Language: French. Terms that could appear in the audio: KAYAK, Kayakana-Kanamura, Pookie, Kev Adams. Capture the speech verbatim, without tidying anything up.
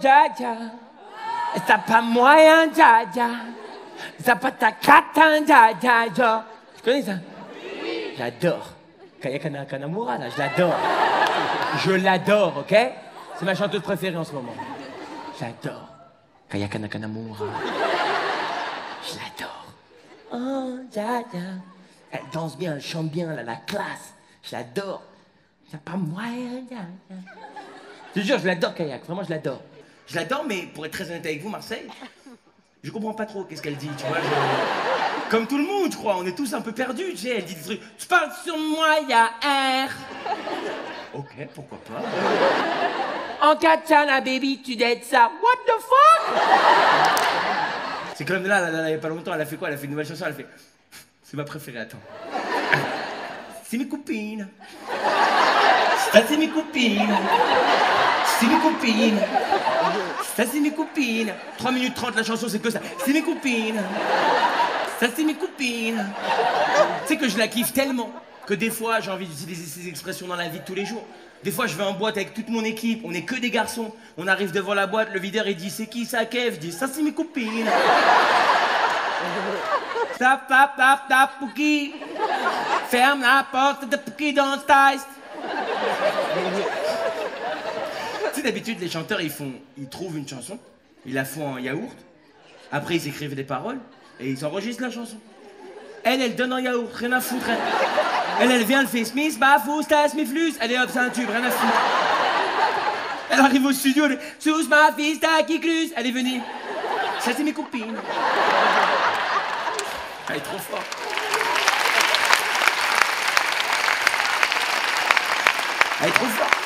jaja, t'as pas moyen jaja, t'as pas ta catin jaja. Tu connais ça? Oui. J'adore. Kayakana-Kanamura, là, je l'adore. Je l'adore, ok? C'est ma chanteuse préférée en ce moment. J'adore. Kayakana-Kanamura. Je l'adore. Oh, jaja. Elle danse bien, elle chante bien, elle a la classe. Je l'adore. T'as pas moyen jaja. Je te jure, je l'adore, Kayak. Vraiment, je l'adore. Je l'adore, mais pour être très honnête avec vous, Marseille, je comprends pas trop qu'est-ce qu'elle dit, tu vois. Je... Comme tout le monde, je crois. On est tous un peu perdus, tu sais. Elle dit des trucs. Tu parles sur moi, y'a R. Ok, pourquoi pas. En katana, baby, tu dettes ça. What the fuck. C'est quand même là, là, là, là, il y a pas longtemps, elle a fait quoi? Elle a fait une nouvelle chanson, elle a fait. C'est ma préférée, attends. C'est mes copines. Ça, c'est mes copines. C'est mes copines. Ça, c'est mes copines. trois minutes trente, la chanson, c'est que ça. C'est mes copines. Ça, c'est mes copines. Tu sais que je la kiffe tellement que des fois, j'ai envie d'utiliser ces expressions dans la vie de tous les jours. Des fois, je vais en boîte avec toute mon équipe. On n'est que des garçons. On arrive devant la boîte, le videur, il dit, c'est qui ça, Kev? Je dis, ça, c'est mes copines. Tap, tap, tap, tap, Pouki. Ferme la porte de Pouki dans le style. Tu sais, d'habitude, les chanteurs, ils font, ils trouvent une chanson, ils la font en yaourt, après ils écrivent des paroles, et ils enregistrent la chanson. Elle, elle donne en yaourt, rien à foutre. Elle, elle vient, elle fait Smith, Bafou, Stas, Miflus, allez hop, c'est un tube, rien à foutre. Elle arrive au studio, elle est Sous, ma fille, Kiklus, allez, venez. Ça, c'est mes copines. Elle est trop forte. Elle est trop forte.